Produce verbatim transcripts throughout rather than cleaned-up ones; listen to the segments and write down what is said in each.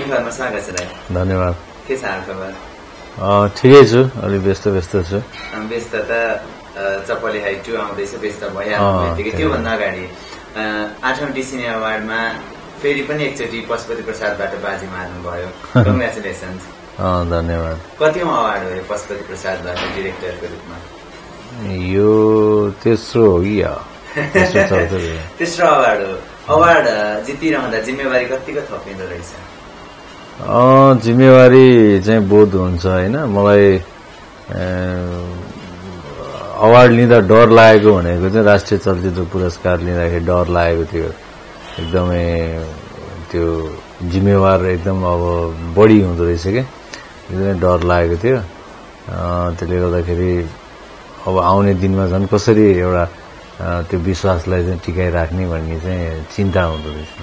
फिल्मखबरमा स्वागत छ दाइ। धन्यवाद। के छ हाल खबर? अ ठिकै छु, अलि व्यस्त व्यस्त छु। व्यस्त त चपली हाइट टू आउँदै छ, व्यस्त भइहाल्नु बित्तिकै त्यो भन्दा अगाडि आठौं डिसिने अवार्डमा फेरि पनि एकचोटि पशुपति प्रसादबाट बाजी मार्नु भयो। कंग्रेचुलेसन्स। अ धन्यवाद। कतिौं अवार्ड हो पशुपति प्रसादबाट डाइरेक्टरको रूपमा? यो तेस्रो हो कि तेस्रो अवार्ड हो। अवार्ड जितिरहँदा जिम्मेवारी कतिको थपिँदो रहेछ? जिम्मेवारी चाहिँ बोध हुन्छ हैन। मलाई अवार्ड लिँदा डर लागेको भनेको चाहिँ राष्ट्रिय चलचित्र पुरस्कार लिँदाखेरि डर लागेको थियो, एकदमै त्यो जिम्मेवार एकदम अब बढी हुँदो रहेछ क्या, एकदमै डर लागेको थियो। त्यसले गर्दाखेरि अब आउने दिनमा झन् कसरी एउटा त्यो विश्वासलाई चाहिँ टिकाइराख्ने भन्ने चाहिँ चिन्ता हुँदो रहेछ।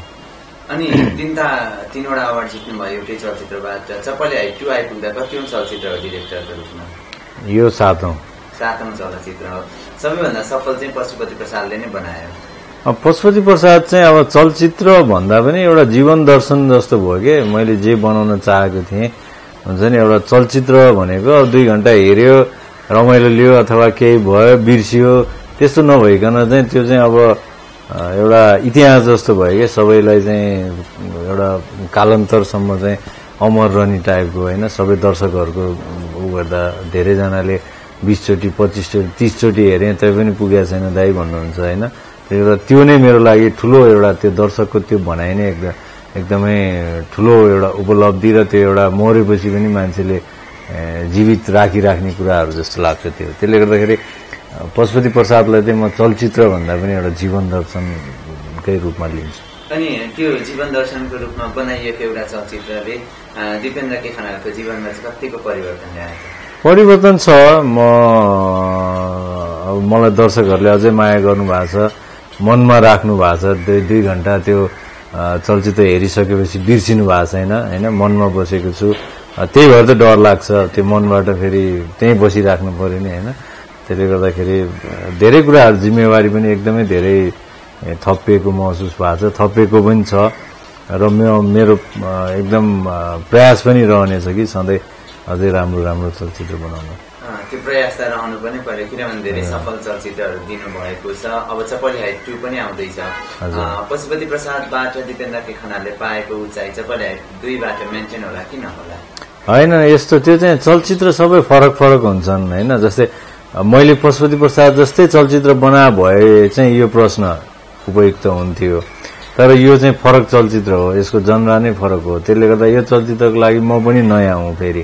अनि तिनवटा तिनवटा अवार्ड जित्नुभयो एउटै चलचित्रबाट। चपली हाइट टू आइपुग्दा कतिवटा चलचित्र हो डिरेक्टरको रूपमा? यो सातौं सातौं चलचित्र हो। सबैभन्दा सफल चाहिँ पशुपति प्रसादले नै बनायो। पशुपति प्रसाद चाहिँ अब चलचित्र भन्दा पनि एउटा जीवन दर्शन जस्तो भयो के। मैले जे बनाउन चाहेको थिएँ हुन्छ नि, एउटा चलचित्र भनेको दुई घण्टा हेऱ्यो, रमाइलो लियो अथवा केही भयो बिर्सियो, त्यस्तो नभइकन चाहिँ त्यो चाहिँ अब एउटा इतिहास जस्तो भयो कि सबैलाई चाहिँ एउटा कालान्तरसम्म चाहिँ अमर रहने टाइपको होइन। सबै दर्शकहरूको उ गर्दा धेरैजनाले बिसचोटि पच्चिसचोटि तीसचोटि हेरेँ तै पनि पुगेको छैन दाइ भन्नुहुन्छ होइन। त्यही भएर त्यो नै मेरो लागि ठुलो एउटा त्यो दर्शकको त्यो भनाइ नै एकदम एकदमै ठुलो एउटा उपलब्धि र त्यो एउटा मरेपछि पनि मान्छेले जीवित राखिराख्ने कुराहरू जस्तो लाग्छ त्यो। त्यसले गर्दाखेरि पशुपति प्रसादलाई चाहिँ म चलचित्र भन्दा पनि एउटा जीवन दर्शनकै रूपमा लिन्छु। अनि त्यो जीवन दर्शनको रूपमा बनाइएको एउटा चलचित्रले दिपेन्द्र के खनालको जीवनमा चाहिँ कतिको परिवर्तन ल्याएको? परिवर्तन छ। म अब मलाई दर्शकहरूले अझै माया गर्नुभएको छ, मनमा राख्नु भएको छ। दुई दुई घण्टा त्यो चलचित्र हेरिसकेपछि बिर्सिनु भएको छैन होइन, मनमा बसेको छु। त्यही भएर त डर लाग्छ, त्यो मनबाट फेरि त्यहीँ बसिराख्नु पऱ्यो नि होइन। त्यसले गर्दाखेरि धेरै कुराहरू जिम्मेवारी पनि एकदमै धेरै थपिएको महसुस भएको छ, थपिएको पनि छ र मेरो एकदम प्रयास पनि रहनेछ कि सधैँ अझै राम्रो राम्रो चलचित्र बनाउनु। त्यो प्रयास त रहनु पनि पर्यो किनभने धेरै सफल चलचित्रहरू दिनुभएको छ। अब चपली हाइट टू पनि आउँदैछ। पशुपति प्रसादबाट दिपेन्द्र के खनालले पाएको उचाइ चपली हाइट दुईबाट मेन्टेन होला कि नहोला? होइन, यस्तो त्यो चाहिँ चलचित्र सबै फरक फरक हुन्छन् होइन। जस्तै मैले पशुपति प्रसाद जस्तै चलचित्र बना भए चाहिँ यो प्रश्न उपयुक्त हुन्थ्यो, तर यो चाहिँ फरक चलचित्र हो, यसको जनरा नै फरक हो। त्यसले गर्दा यो चलचित्रको लागि म पनि नयाँ हुँ फेरि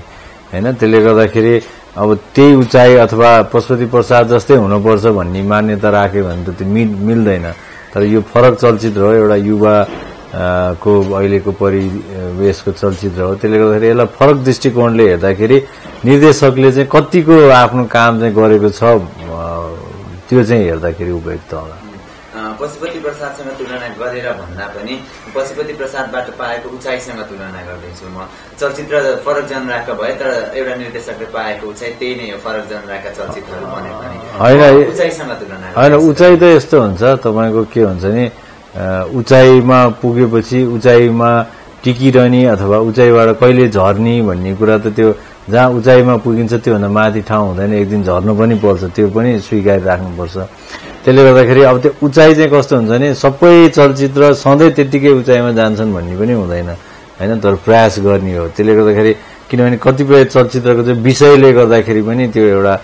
होइन। त्यसले गर्दाखेरि अब त्यही उचाइ अथवा पशुपति प्रसाद जस्तै हुनुपर्छ भन्ने मान्यता राख्यो भने त त्यो मिल मिल्दैन। तर यो फरक चलचित्र हो, एउटा युवा को अहिलेको परिवेशको चलचित्र हो। त्यसले गर्दाखेरि यसलाई फरक दृष्टिकोणले हेर्दाखेरि निर्देशकले चाहिँ कतिको आफ्नो काम चाहिँ गरेको छ त्यो चाहिँ हेर्दाखेरि उपयुक्त होला। पशुपति प्रसादसँग तुलना गरेर भन्दा पनि पशुपति प्रसादबाट पाएको उचाइसँग तुलना गर्दैछु म। चलचित्र फरक जनराका भए तर एउटा निर्देशकले पाएको उचाइ त्यही नै हो, फरक जनराका चलचित्रहरू बने पनि होइन। उचाइसँग तुलना होइन, उचाइ त यस्तो हुन्छ तपाईँको के हुन्छ नि, उचाइमा पुगेपछि उचाइमा टिकिरहने अथवा उचाइबाट कहिले झर्ने भन्ने कुरा त त्यो जहाँ उचाइमा पुगिन्छ त्योभन्दा माथि ठाउँ हुँदैन, एक दिन झर्नु पनि पर्छ, त्यो पनि स्वीकारिराख्नुपर्छ। त्यसले गर्दाखेरि अब त्यो उचाइ चाहिँ कस्तो हुन्छ भने सबै चलचित्र सधैँ त्यत्तिकै उचाइमा जान्छन् भन्ने पनि हुँदैन होइन, तर प्रयास गर्ने हो। त्यसले गर्दाखेरि किनभने कतिपय चलचित्रको चाहिँ विषयले गर्दाखेरि पनि त्यो एउटा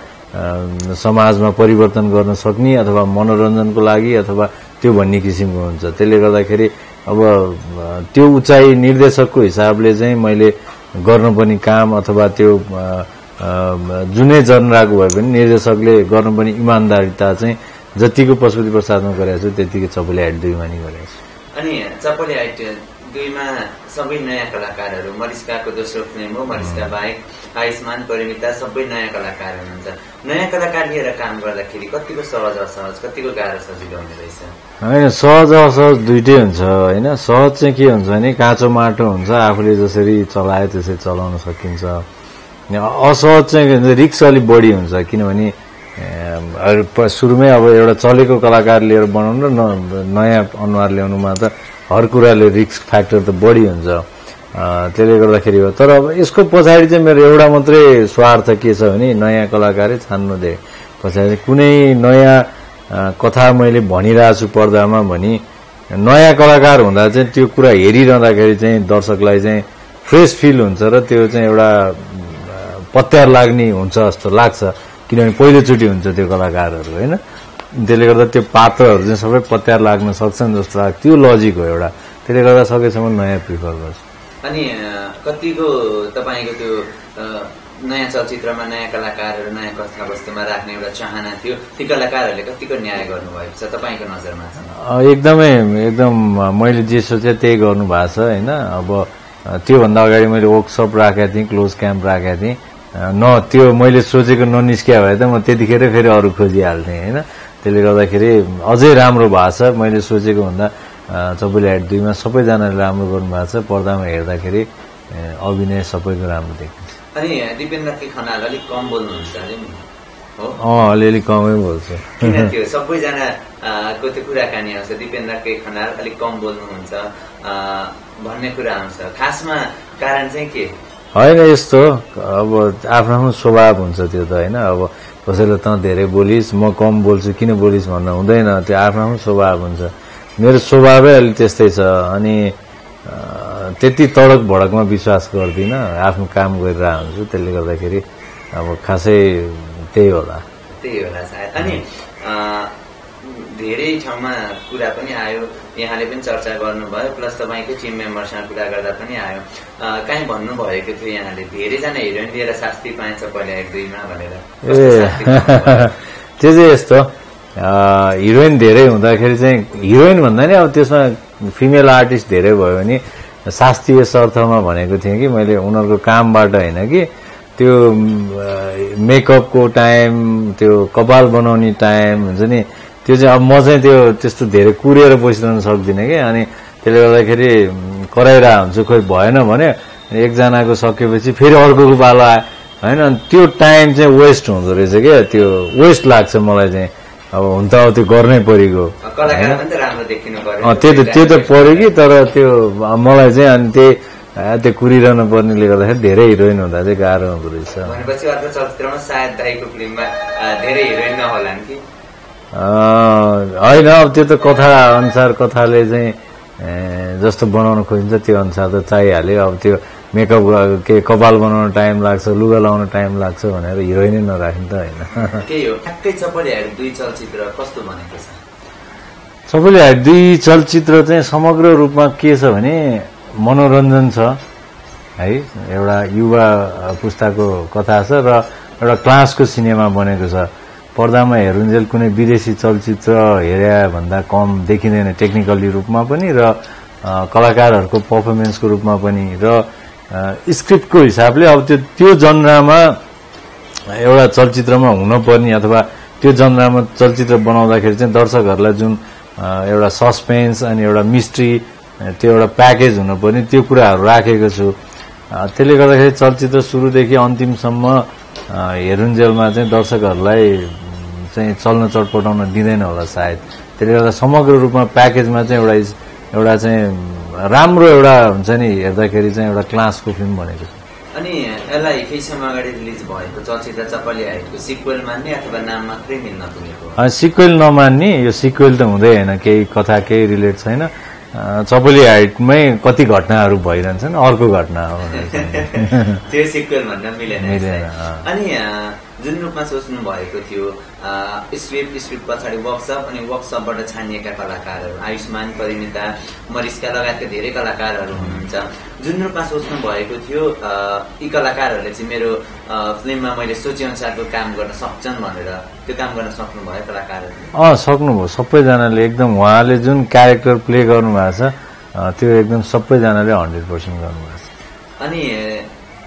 समाजमा परिवर्तन गर्न सक्ने अथवा मनोरञ्जनको लागि अथवा त्यो भन्ने किसिमको हुन्छ। त्यसले गर्दाखेरि अब त्यो उचाइ निर्देशकको हिसाबले चाहिँ मैले गर्नुपर्ने काम अथवा त्यो जुनै जनराको भए पनि निर्देशकले गर्नुपर्ने इमान्दारिता चाहिँ जतिको पशुपति प्रसादमा गरेको छु त्यतिकै चपली हाइट दुईमा नि गरेको छु। अनि चपली हाइट दुईमा सबै नयाँ कलाकारहरू, मरिस्काको दोस्रो फिल्म हो, मरिस्का बाहेक आयुष्मान, परिमिता सबै नयाँ कलाकार हुनुहुन्छ। नयाँ कलाकार लिएर काम गर्दाखेरि कतिको सहज असहज, कतिको गाह्रो सजिलो हुने रहेछ? होइन, सहज असहज दुइटै हुन्छ होइन। सहज चाहिँ के हुन्छ भने काँचो माटो हुन्छ, आफूले जसरी चलायो त्यसरी चलाउन सकिन्छ। असहज चाहिँ रिक्स अलिक बढी हुन्छ किनभने सुरुमै अब एउटा चलेको कलाकार लिएर बनाउनु र नयाँ अनुहार ल्याउनुमा त हर कुराले रिस्क फ्याक्टर त बढी हुन्छ। त्यसले गर्दाखेरि हो। तर अब यसको पछाडी चाहिँ मेरो एउटा मात्रै स्वार्थ के छ भने नयाँ कलाकार छान्नु दे। पछाडी कुनै नयाँ कथा मैले भनिरहेको छु पर्दामा भनी नयाँ कलाकार हुँदा चाहिँ त्यो कुरा हेरिरहँदाखेरि चाहिँ दर्शकलाई चाहिँ फ्रेश फिल हुन्छ र त्यो चाहिँ एउटा पत्यार लाग्ने हुन्छ जस्तो लाग्छ, किनभने पहिलोचोटि हुन्छ त्यो कलाकारहरू हैन। त्यसले गर्दा त्यो पात्रहरू चाहिँ सबै पत्यार लाग्न सक्छन् जस्तो लाग्छ, त्यो लजिक हो एउटा। त्यसले गर्दा सकेसम्म नयाँ प्रिफर गर्छु। अनि कतिको तपाईको त्यो नयाँ चलचित्रमा नयाँ कलाकारहरू नयाँ कथावस्तुमा राख्ने एउटा चाहना थियो, ती कलाकारहरूले कतिको न्याय गर्नुभएको छ तपाईको नजरमा? एकदमै एकदम मैले जे सोचे त्यही गर्नु भएको छ हैन। अब त्योभन्दा अगाडि मैले वर्कसप राखेको थिएँ, क्लोज क्याम्प राखेको थिएँ, न त्यो मैले सोचेको ननिस्किया भए त म त्यतिखेर फेरि अरू खोजिहाल्थेँ हैन। त्यसले गर्दाखेरि अझै राम्रो भएको छ। मैले सोचेको भन्दा चपली हाइट दुई में सबैजनाले राम्रो गर्नुभएको छ, पर्दामा हेर्दाखेरि अभिनय सबैको राम्रो देखिन्छ। अनि दीपेन्द्र खनाल अलि कम बोल्नुहुन्छ नि हो? अँ, अलिअलि कमै बोल्छ। किन त्यो सबैजनाको त्यो कुराकानी आउँछ दीपेन्द्र खनाल अलि कम बोल्नुहुन्छ भन्ने कुरा आउँछ, खासमा कारण चाहिँ के होइन? यस्तो अब आफ्नो आफ्नो स्वभाव हुन्छ त्यो त हैन। अब कसैले त धेरै बोलिस् म कम बोल्छु किन बोलिस् भन्न हुँदैन, त्यो आफ्नो आफ्नो स्वभाव हुन्छ। मेरो स्वभावै अलि त्यस्तै छ, अनि त्यति तडक भडकमा विश्वास गर्दिनँ, आफ्नो काम गरिरहा हुन्छु। त्यसले गर्दाखेरि अब खासै त्यही होला त्यही होला सायद। अनि धेरै ठाउँमा कुरा पनि आयो, यहाँले पनि चर्चा गर्नुभयो, प्लस तपाईँकै टिम मेम्बरसँग कुरा गर्दा पनि आयो, कहीँ भन्नुभएको थियो यहाँले धेरैजना हिरोइन दिएर शास्ति पाएछ पहिले एक दुईमा भनेर। त्यो चाहिँ यस्तो हिरोइन धेरै हुँदाखेरि चाहिँ हिरोइन भन्दा नि अब त्यसमा फिमेल आर्टिस्ट धेरै भयो भने शास्त्रीय अर्थमा भनेको थिएँ कि मैले उनीहरूको कामबाट होइन कि त्यो मेकअपको टाइम, त्यो कपाल बनाउने टाइम हुन्छ नि, त्यो चाहिँ अब म चाहिँ त्यो त्यस्तो धेरै कुरेर बसिरहन सक्दिनँ कि। अनि त्यसले गर्दाखेरि कराइरह हुन्छु, खोइ भएन भने एकजनाको सकेपछि फेरि अर्कोको पालो आयो होइन। अनि त्यो टाइम चाहिँ वेस्ट हुँदो रहेछ क्या, त्यो वेस्ट लाग्छ मलाई चाहिँ। अब हुन त त्यो गर्नै परेको त्यो त त्यो त पऱ्यो कि, तर त्यो मलाई चाहिँ अनि त्यही त्यो कुरिरहनु पर्नेले गर्दाखेरि धेरै हिरोइन हुँदा चाहिँ गाह्रो हुँदो रहेछ। भनेपछि अर्को चलचित्रमा सायद दाइको फिल्ममा धेरै हिरोइन नहोलान् कि? होइन, अब त्यो त कथा अनुसार कथाले चाहिँ जस्तो बनाउन खोजिन्छ त्यो अनुसार त चाहिहाल्यो। अब त्यो मेकअप के कपाल बनाउन टाइम लाग्छ, लुगा लाउन टाइम लाग्छ भनेर हिरोइनै नराख्ने त होइन। त्यही हो ठ्याक्कै। चपली हाइट दुई चलचित्र कस्तो भनेको छ? चपली हाइट दुई चलचित्र चाहिँ समग्र रूपमा के छ भने मनोरञ्जन छ है, एउटा युवा पुस्ताको कथा छ र एउटा क्लासको सिनेमा बनेको छ। पर्दामा हेरुन्जेल कुनै विदेशी चलचित्र हेरे भन्दा कम देखिँदैन, टेक्निकली रूपमा पनि र कलाकारहरूको पर्फर्मेन्सको रूपमा पनि र स्क्रिप्टको हिसाबले। अब त्यो त्यो जनरामा एउटा चलचित्रमा हुनुपर्ने अथवा त्यो जनरामा चलचित्र बनाउँदाखेरि चाहिँ दर्शकहरूलाई जुन एउटा सस्पेन्स अनि एउटा मिस्ट्री त्यो एउटा प्याकेज हुनुपर्ने त्यो कुराहरू राखेको छु। त्यसले गर्दाखेरि चलचित्र सुरुदेखि अन्तिमसम्म हेरुन्जेलमा चाहिँ दर्शकहरूलाई चाहिँ चल्न चटपटाउन दिँदैन होला सायद। त्यसले गर्दा समग्र रूपमा प्याकेजमा चाहिँ एउटा एउटा चाहिँ राम्रो एउटा हुन्छ नि हेर्दाखेरि चाहिँ एउटा क्लासको फिल्म भनेको छ। अनि यसलाई केही समय अगाडि रिलिज भएको चलचित्र चपली हाइटको सिक्वेल मान्ने अथवा नाम मात्रै मिल्न पुगेको? सिक्वेल नमान्ने, यो सिक्वेल त हुँदै होइन, केही कथा केही रिलेट छैन। चपली हाइटमै कति घटनाहरू भइरहन्छन्, अर्को घटना हो त्यो सिक्वेल भन्न मिलेन। अनि जुन रूपमा सोच्नु भएको थियो स्क्रिप्ट, स्क्रिप्ट पछाडि वर्कसप, अनि वर्कसपबाट छानिएका कलाकारहरू आयुष्मान, परिमिता, मरिस्का लगायतका धेरै कलाकारहरू हुनुहुन्छ। जुन रूपमा सोच्नु भएको थियो यी कलाकारहरूले चाहिँ मेरो फिल्ममा मैले सोचेअनुसारको काम गर्न सक्छन् भनेर, त्यो काम गर्न सक्नुभयो कलाकारहरूले? अँ, सक्नुभयो सबैजनाले एकदम। उहाँले जुन क्यारेक्टर प्ले गर्नुभएको छ त्यो एकदम सबैजनाले हन्ड्रेड पर्सेन्ट गर्नुभएको छ। अनि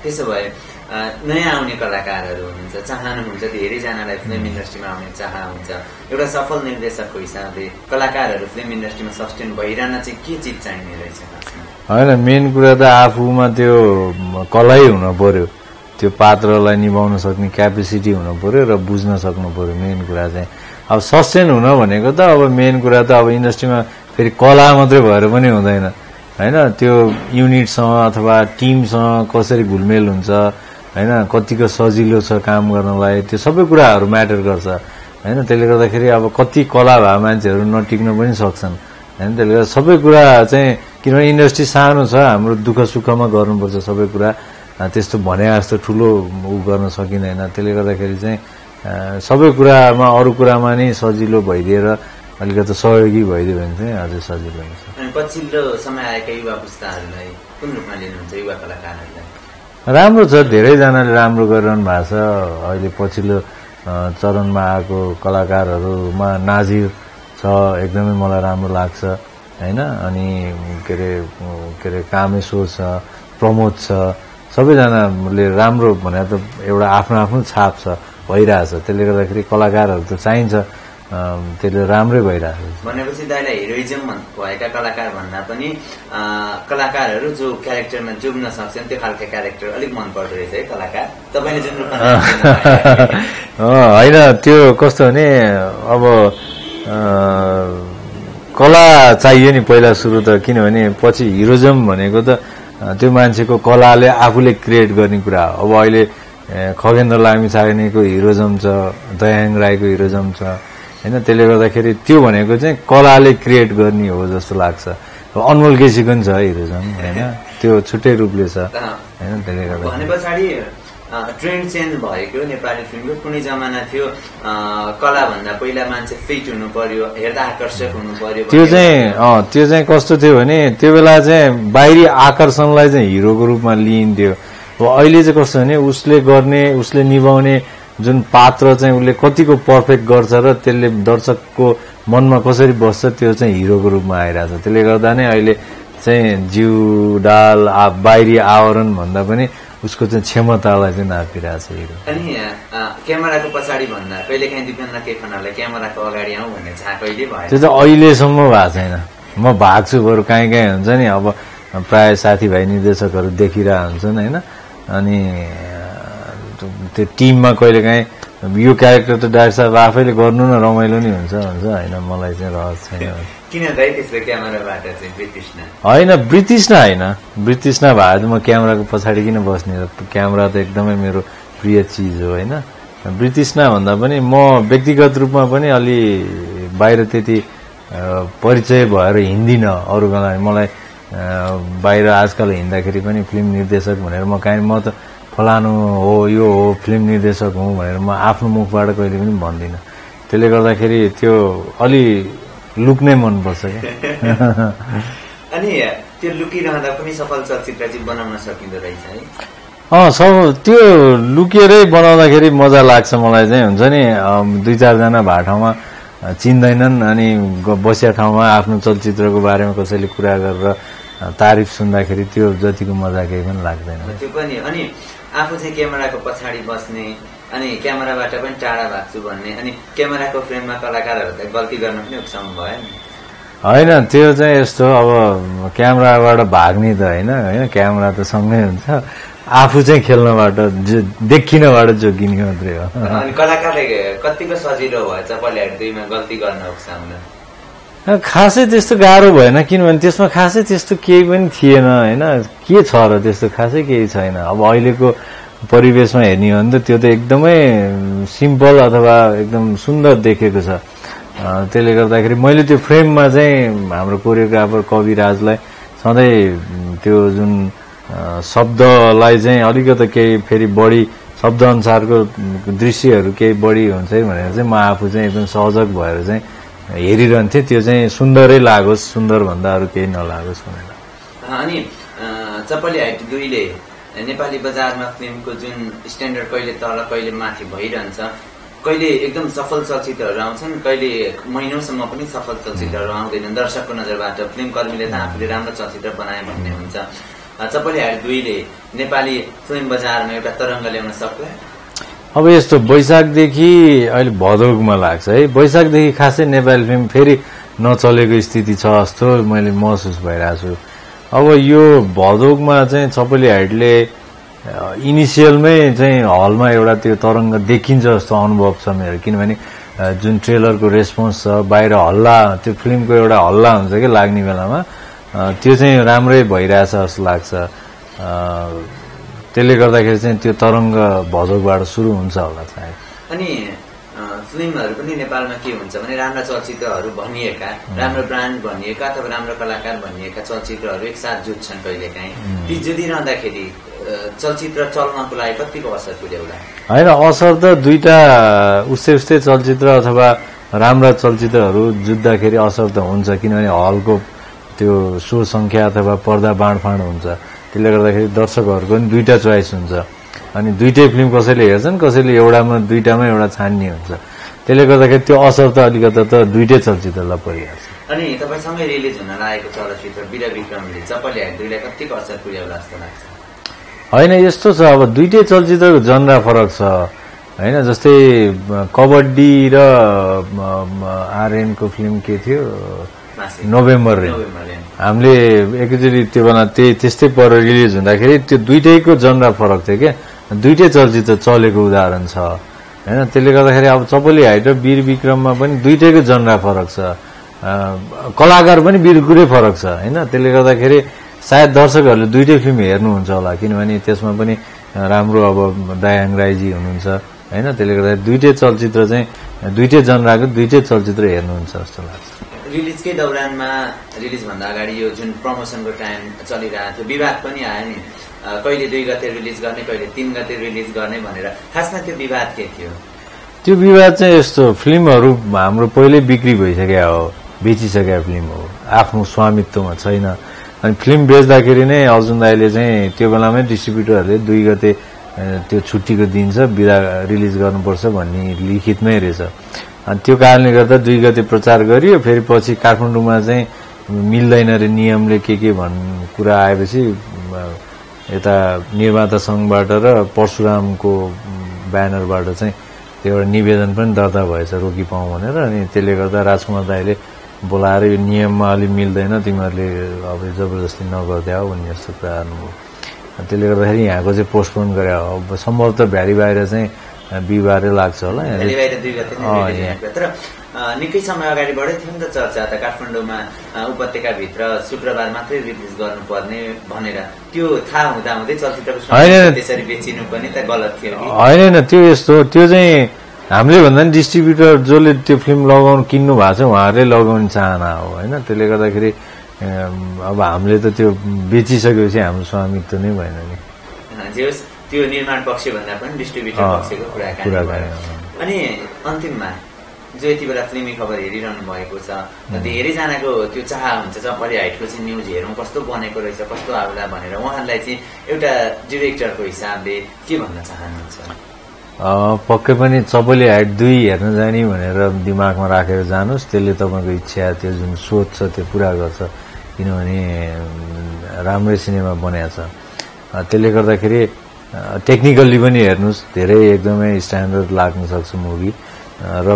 त्यसो भए नयाँ आउने कलाकारहरू हुनुहुन्छ, चाहनुहुन्छ धेरैजनालाई फिल्म इन्डस्ट्रीमा आउने चाह हुन्छ। एउटा सफल निर्देशकको हिसाबले कलाकारहरू फिल्म इन्डस्ट्रीमा सस्टेन भइरहन चाहिँ के चिज चाहिने रहेछ? होइन, मेन कुरा त आफूमा त्यो कला हुनु पर्यो, त्यो पात्रलाई निभाउन सक्ने क्यापेसिटी हुनु पर्यो र बुझ्न सक्नु पर्यो मेन कुरा चाहिँ। अब सस्टेन हुन भनेको त अब मेन कुरा त अब इन्डस्ट्रीमा फेरि कला मात्रै भएर पनि हुँदैन, हैन त्यो युनिटसँग अथवा टिमसँग कसरी घुलमेल हुन्छ हैन कतिको सजिलो छ काम गर्नलाई त्यो सबै कुराहरु म्याटर गर्छ हैन। त्यसले गर्दाखेरि अब कति कला भए मान्छेहरु नटिक्न पनि सक्छन् हैन। त्यसले गर्दा सबै कुरा चाहिँ किनभने इन्डस्ट्री सानो छ हाम्रो दुःख सुखमा गर्नुपर्छ सबै कुरा त्यस्तो भने जस्तो ठूलो उ गर्न सकिदैन। त्यसले गर्दाखेरि चाहिँ सबै कुरामा अरु कुरामा नै सजिलो भइदिएर अलिकति सहयोगी भइदियो भने चाहिँ अझै सजिलो हुन्छ। पछिल्लो समय आएका युवा पुस्ताहरूलाई कुन रूपमा लिनुहुन्छ युवा कलाकारहरूलाई? राम्रो छ, धेरैजनाले राम्रो गरिरहनु भएको छ। अहिले पछिल्लो चरणमा आएको कलाकारहरूमा नाजिर छ, एकदमै मलाई राम्रो लाग्छ हैन। अनि के रे के रे कामेश्वर छ, प्रमोद छ, सबैजनाले राम्रो भने त एउटा आफ्नो आफ्नो छाप छ भइरहेछ। त्यसले गर्दाखेरि कलाकारहरू त चाहिन्छ, त्यसले राम्रै भइरहेछ। भनेपछि दाइलाई हिरोइजम भएका कलाकार भन्दा पनि कलाकारहरू जो क्यारेक्टरमा जुम्न सक्छन् त्यो खालको क्यारेक्टर अलिक मन पर्दो रहेछ है कलाकार तपाईले जुन रूपमा हैन। त्यो कस्तो भने अब कला चाहियो नि पहिला सुरु त, किनभने पछि हिरोइजम भनेको त त्यो मान्छेको कलाले आफूले क्रिएट गर्ने कुरा हो। अब अहिले खगेन्द्र लामिछानेको हिरोइजम छ, दयाहाङ राईको हिरोइजम छ हैन। त्यसले गर्दाखेरि त्यो भनेको चाहिँ कलाले क्रिएट गर्ने हो जस्तो लाग्छ। अनमोल केसीको पनि छ हिरोइजम हैन, त्यो छुट्टै रूपले छ हैन। त्यसले गर्दा भने पछाडी ट्रेन्ड चेन्ज भएको नेपाली फिल्मको कुनै जमाना थियो कला भन्दा पहिला मान्छे फिट हुनु पर्यो, हेर्दा आकर्षक हुनु पर्यो। त्यो चाहिँ अँ त्यो चाहिँ कस्तो थियो भने त्यो बेला चाहिँ बाहिरी आकर्षणलाई चाहिँ हिरोको रूपमा लिइन्थ्यो। अब अहिले चाहिँ कस्तो भने उसले गर्ने उसले निभाउने जुन पात्र चाहिँ उसले कतिको पर्फेक्ट गर्छ र त्यसले दर्शकको मनमा कसरी बस्छ त्यो चाहिँ हिरोको रूपमा आइरहेछ। त्यसले गर्दा नै अहिले चाहिँ जिउ डाल बाहिरी आवरण भन्दा पनि उसको चाहिँ क्षमतालाई चाहिँ नापिरहेछ हिरो। अनि क्यामेराको पछाडि भन्दा कहिलेकाहीँ दिपेन्द्र खनाललाई क्यामेराको अगाडि आउँ भन्ने चाह कहिले भयो? त्यो चाहिँ अहिलेसम्म भएको छैन। म भाग्छु बरु काहीँ काहीँ हुन्छ नि, अब प्राय साथीभाइ निर्देशकहरू देखिरहेको हुन्छन् होइन। अनि त्यो टिममा कहिलेकाहीँ यो क्यारेक्टर त डाइरेक्टर साहब आफैले गर्नु न रमाइलो नै हुन्छ हुन्छ होइन। मलाई चाहिँ रहस छैन। किन दाइ त्यसले क्यामेराबाट चाहिँ ब्रिटिसना होइन ब्रिटिसना होइन ब्रिटिसना भए त म क्यामेराको पछाडि किन बस्ने र? क्यामेरा त एकदमै मेरो प्रिय चिज हो होइन। ब्रिटिसना भन्दा पनि म व्यक्तिगत रूपमा पनि अलि बाहिर त्यति परिचय भएर हिँड्दिनँ अरूलाई। मलाई बाहिर आजकल हिँड्दाखेरि पनि फिल्म निर्देशक भनेर म कहीँ म त फलानु हो यो हो फिल्म निर्देशक हुँ भनेर म आफ्नो मुखबाट कहिले पनि भन्दिनँ। त्यसले गर्दाखेरि त्यो अलि लुक नै मनपर्छ क्या। अनि त्यो लुकिरहँदा पनि सफल चलचित्र चाहिँ बनाउन सकिँदो रहेछ है? अँ सब त्यो लुकिएरै बनाउँदाखेरि मजा लाग्छ मलाई चाहिँ हुन्छ नि। दुई चारजना भए ठाउँमा चिन्दैनन् अनि बसिया ठाउँमा आफ्नो चलचित्रको बारेमा कसैले कुरा गरेर तारिफ सुन्दाखेरि त्यो जतिको मजा केही पनि लाग्दैन त्यो पनि। अनि आफू चाहिँ क्यामेराको पछाडि बस्ने अनि क्यामेराबाट पनि टाढा भाग्छु भन्ने अनि क्यामेराको फ्रेममा कलाकारहरूले गल्ती गर्न पनि उक्साउनु भयो होइन? त्यो चाहिँ यस्तो अब क्यामेराबाट भाग्ने त होइन होइन क्यामेरा त सँगै हुन्छ, आफू चाहिँ खेल्नबाट जो देखिनबाट जोगिने मात्रै हो। अनि कलाकारले कतिको सजिलो भएछ पहिलाहरू दुईमा गल्ती गर्न उक्साउन? खासै त्यस्तो गाह्रो भएन, किनभने त्यसमा खासै त्यस्तो केही पनि थिएन होइन। के छ र त्यस्तो खासै केही छैन। अब अहिलेको परिवेशमा हेर्ने हो भने त त्यो त एकदमै सिम्पल अथवा एकदम सुन्दर देखेको छ। त्यसले गर्दाखेरि मैले त्यो फ्रेममा चाहिँ हाम्रो कोरियोग्राफर कविराजलाई सधैँ त्यो जुन शब्दलाई चाहिँ अलिकति केही फेरि बढी शब्दअनुसारको दृश्यहरू केही बढी हुन्छ भनेर चाहिँ म आफू चाहिँ एकदम सजग भएर चाहिँ हेरिरहन्थेँ। त्यो चाहिँ सुन्दरै लागोस्, सुन्दर भन्दा अरू केही नलागोस् भनेर। अनि चपली हाइट दुईले नेपाली बजारमा फिल्मको जुन स्ट्यान्डर्ड कहिले तल कहिले माथि भइरहन्छ, कहिले एकदम सफल चलचित्रहरू आउँछन्, कहिले महिनौसम्म पनि सफल चलचित्रहरू आउँदैनन्। दर्शकको नजरबाट फिल्मकर्मीले त आफूले राम्रो चलचित्र बनाए भन्ने हुन्छ। चपली हाइट दुईले नेपाली फिल्म बजारमा एउटा तरङ्ग ल्याउन सक्ला? अब यस्तो वैशाखदेखि अहिले भदौमा लाग्छ है, वैशाखदेखि खासै नेपाली फिल्म फेरि नचलेको स्थिति छ जस्तो मैले महसुस भइरहेको छु। अब यो भदौमा चाहिँ चपली हाइटले इनिसियलमै चाहिँ हलमा एउटा त्यो तरङ्ग देखिन्छ जस्तो अनुभव छ मेरो, किनभने जुन ट्रेलरको रेस्पोन्स छ, बाहिर हल्ला त्यो फिल्मको एउटा हल्ला हुन्छ कि लाग्ने बेलामा त्यो चाहिँ राम्रै भइरहेछ जस्तो लाग्छ। त्यसले गर्दाखेरि चाहिँ त्यो तरंग भजकबाट सुरु हुन्छ होला सायद। अनि फिल्महरु पनि नेपालमा के हुन्छ भने राम्रा चलचित्रहरु भनिएका, राम्रो ब्रान्ड भनिएका अथवा राम्रो कलाकार भनिएका चलचित्रहरु एकसाथ जुट्छन् कहिलेकाहीँ। ती जुटिरहँदाखेरि चलचित्र चल्नको लागि कतिको असर पुर्याउला? हैन, असर त दुईटा उस्तै उस्तै चलचित्र अथवा राम्रा चलचित्रहरु जुट्दाखेरि असर त हुन्छ, किनभने हलको त्यो सो संख्या अथवा पर्दा बाँडफाँड हुन्छ। त्यसले गर्दाखेरि दर्शकहरुको पनि दुईटा चोइस हुन्छ। अनि दुईटै फिल्म कसैले हेर्छन्, कसैले एउटामा दुईटामा एउटा छान्ने हुन्छ। त्यसले गर्दाखेरि त्यो असर त अलिकति त दुईटै चलचित्रलाई परिहाल्छ। अनि तपाईसँगै रिलिज हुन लागेको चलचित्र वीर विक्रमले चपली हाइट दुईलाई कतिको असर पुर्याउला जस्तो लाग्छ? हैन, यस्तो छ, अब दुईटै चलचित्रको जनरा फरक छ हैन। जस्तै कबड्डी र आर्यन को फिल्म के थियो नोभेम्बर रे, हामीले एकैचोटि त्यो बेला त्यही त्यस्तै पर रिलिज हुँदाखेरि त्यो दुईटैको जनरा फरक थियो क्या, दुईटै चलचित्र चलेको उदाहरण छ हैन। त्यसले गर्दाखेरि अब चपली हाइट र वीर विक्रममा पनि दुईटैको जनरा फरक छ, कलाकार पनि बिल्कुलै फरक छ हैन। त्यसले गर्दाखेरि सायद दर्शकहरूले दुईटै फिल्म हेर्नुहुन्छ होला, किनभने त्यसमा पनि राम्रो अब दयाहाङ राईजी हुनुहुन्छ हैन। त्यसले गर्दा दुईटै चलचित्र चाहिँ दुईटै जनराको दुईटै चलचित्र हेर्नुहुन्छ जस्तो लाग्छ। रिलिजकै दौरानमा, रिलिजभन्दा अगाडि यो जुन प्रमोसनको टाइम चलिरहेको थियो, विवाद पनि आयो नि, कहिले दुई गते रिलिज गर्ने, कहिले तीन गते रिलिज गर्ने भनेर। खासमा त्यो विवाद के थियो? त्यो विवाद चाहिँ यस्तो, फिल्महरू हाम्रो पहिल्यै बिक्री भइसक्या हो, बेचिसकेका फिल्म हो, आफ्नो स्वामित्वमा छैन। अनि फिल्म बेच्दाखेरि नै अर्जुन दाइले चाहिँ त्यो बेलामै डिस्ट्रिब्युटरहरूले दुई गते त्यो छुट्टीको दिन छ, बिदा रिलिज गर्नुपर्छ भन्ने लिखितमै रहेछ। अनि त्यो कारणले गर्दा दुई गते प्रचार गरियो, फेरि पछि काठमाडौँमा चाहिँ मिल्दैन रे नियमले के के भन्ने कुरा आएपछि यता निर्माता सङ्घबाट र परशुरामको ब्यानरबाट चाहिँ त्यो एउटा निवेदन पनि दर्ता भएछ रोकी पाउँ भनेर। अनि त्यसले गर्दा राजकुमार दाइले बोलाएर यो नियममा अलि मिल्दैन, तिमीहरूले अब जबरजस्ती नगर्दै हो भन्ने जस्तो कुरा गर्नुभयो। त्यसले गर्दाखेरि यहाँको चाहिँ पोस्टपोन गरे हो, सम्भवतः भ्यारी बाहिर चाहिँ बिहिबारै लाग्छ होला, तर निकै समय अगाडिबाटै थियो नि त चर्चा त, काठमाडौँमा उपत्यकाभित्र शुक्रबार मात्रै रिलिज गर्नुपर्ने भनेर। त्यो थाहा हुँदा हुँदै चलचित्रको समय त्यसरी बेचिनु पनि त गलत थियो कि? होइन, त्यो यस्तो, त्यो चाहिँ हामीले भन्दा पनि डिस्ट्रिब्युटर जसले त्यो फिल्म लगाउनु किन्नु भएको छ उहाँहरूले लगाउने चाहना हो होइन। त्यसले गर्दाखेरि अब हामीले त त्यो बेचिसकेपछि हाम्रो स्वामित्व नै भएन नि। त्यो निर्माण पक्ष भन्दा पनि डिस्ट्रिब्युटर पक्षको कुराकानी भयो। अनि अन्तिममा जो यति बेला फिल्मी खबर हेरिरहनु भएको छ, धेरैजनाको त्यो चाह हुन्छ चपली हाइटको चाहिँ न्युज हेरौँ, कस्तो बनेको रहेछ, कस्तो आउला भनेर। उहाँहरूलाई चाहिँ एउटा डिरेक्टरको हिसाबले के भन्न चाहनुहुन्छ? पक्कै पनि चपली हाइट दुई हेर्न जाने भनेर दिमागमा राखेर जानुहोस्, त्यसले तपाईँको इच्छा, त्यो जुन सोच छ त्यो पुरा गर्छ, किनभने राम्रै सिनेमा बनाएको छ। त्यसले गर्दाखेरि टेक्निकल्ली पनि हेर्नुहोस्, धेरै एकदमै स्ट्यान्डर्ड लाग्न सक्छ मुभी, र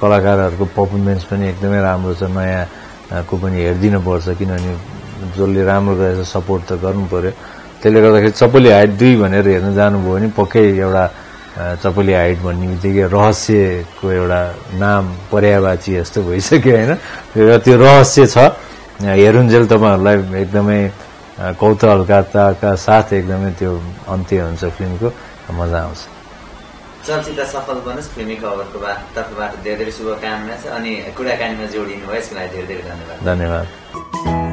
कलाकारहरूको पर्फर्मेन्स पनि एकदमै राम्रो छ। नयाँको पनि हेरिदिनुपर्छ, किनभने जसले राम्रो गरेछ सपोर्ट त गर्नु पर्यो। त्यसले गर्दाखेरि चपली हाइट दुई भनेर हेर्न जानुभयो भने पक्कै एउटा चपली हाइट भन्ने बित्तिकै रहस्यको एउटा नाम पर्यायवाची जस्तो भइसक्यो होइन। र त्यो रहस्य छ, हेरुन्जेल तपाईँहरूलाई एकदमै कौतूहलताका साथ एकदमै त्यो अन्त्य हुन्छ फिल्मको, मजा आउँछ। चलचित्र सफल बनोस्, फिल्मी खबरको तर्फबाट धेरै धेरै शुभकामना छ। अनि कुराकानीमा जोडिनु भयो, यसको लागि धेरै धेरै धन्यवाद। धन्यवाद।